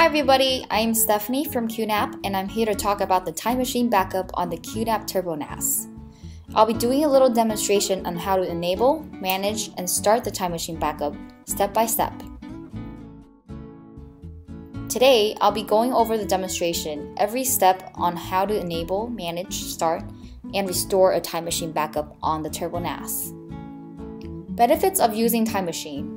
Hi everybody, I'm Stephanie from QNAP and I'm here to talk about the Time Machine backup on the QNAP Turbo NAS. I'll be doing a little demonstration on how to enable, manage, and start the Time Machine backup step by step. Today, I'll be going over the demonstration, every step on how to enable, manage, start, and restore a Time Machine backup on the Turbo NAS. Benefits of using Time Machine.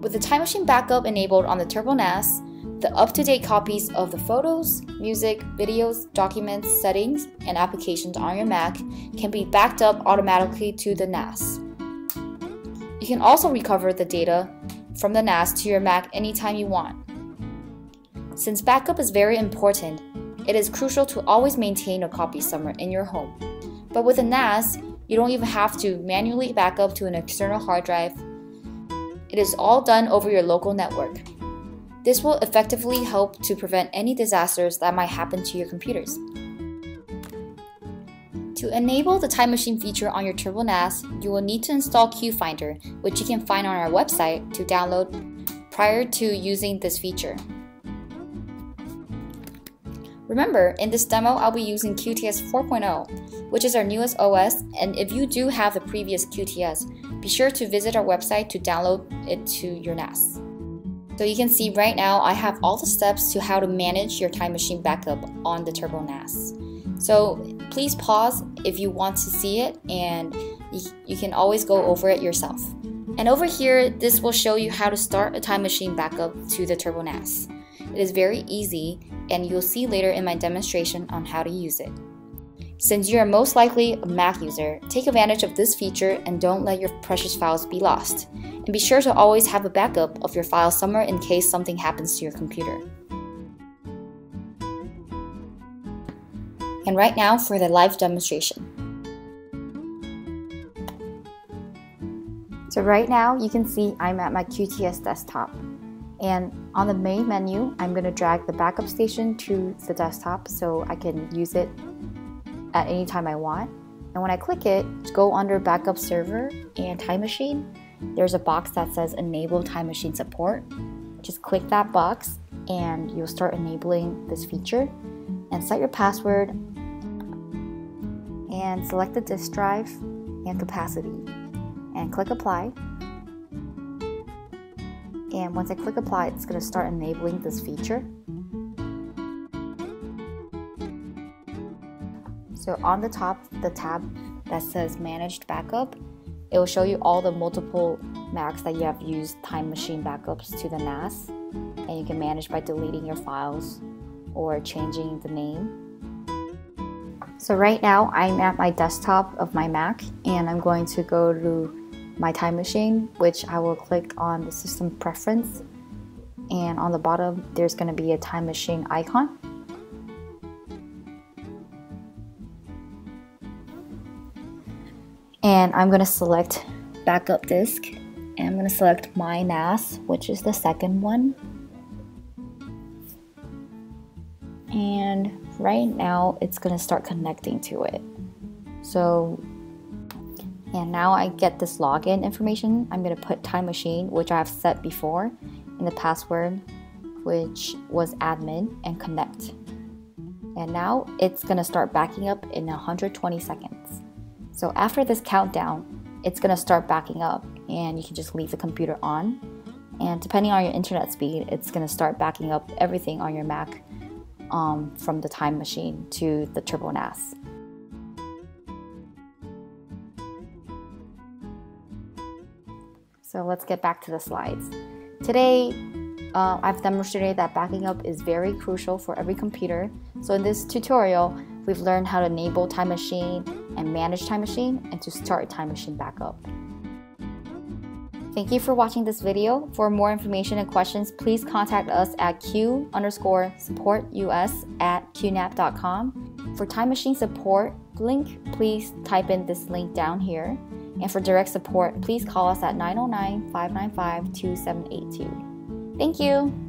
With the Time Machine backup enabled on the Turbo NAS, the up-to-date copies of the photos, music, videos, documents, settings, and applications on your Mac can be backed up automatically to the NAS. You can also recover the data from the NAS to your Mac anytime you want. Since backup is very important, it is crucial to always maintain a copy somewhere in your home. But with a NAS, you don't even have to manually back up to an external hard drive. It is all done over your local network. This will effectively help to prevent any disasters that might happen to your computers. To enable the Time Machine feature on your Turbo NAS, you will need to install QFinder, which you can find on our website to download prior to using this feature. Remember, in this demo, I'll be using QTS 4.0, which is our newest OS, and if you do have the previous QTS, be sure to visit our website to download it to your NAS. So you can see right now, I have all the steps to how to manage your Time Machine backup on the Turbo NAS. So please pause if you want to see it, and you can always go over it yourself. And over here, this will show you how to start a Time Machine backup to the Turbo NAS. It is very easy, and you'll see later in my demonstration on how to use it. Since you are most likely a Mac user, take advantage of this feature and don't let your precious files be lost. And be sure to always have a backup of your files somewhere in case something happens to your computer. And right now for the live demonstration. So right now you can see I'm at my QTS desktop. And on the main menu, I'm going to drag the backup station to the desktop so I can use it at any time I want. And when I click it, go under Backup Server and Time Machine. There's a box that says Enable Time Machine Support. Just click that box and you'll start enabling this feature. And set your password and select the disk drive and capacity and click Apply. And once I click Apply, it's going to start enabling this feature. So on the top, the tab that says Managed Backup, it will show you all the multiple Macs that you have used Time Machine backups to the NAS. And you can manage by deleting your files or changing the name. So right now, I'm at my desktop of my Mac, and I'm going to go to my Time Machine, which I will click on the System Preference, and on the bottom there's going to be a Time Machine icon. And I'm going to select Backup Disk, and I'm going to select My NAS, which is the second one. And right now it's going to start connecting to it. And now I get this login information. I'm going to put Time Machine, which I have set before, and the password, which was admin, and connect. And now it's going to start backing up in 120 seconds. So after this countdown, it's going to start backing up, and you can just leave the computer on. And depending on your internet speed, it's going to start backing up everything on your Mac from the Time Machine to the Turbo NAS. So let's get back to the slides. Today, I've demonstrated that backing up is very crucial for every computer. So in this tutorial, we've learned how to enable Time Machine and manage Time Machine and to start Time Machine backup. Thank you for watching this video. For more information and questions, please contact us at q_supportus@qnap.com. For Time Machine support link, please type in this link down here. And for direct support, please call us at 909-595-2782. Thank you!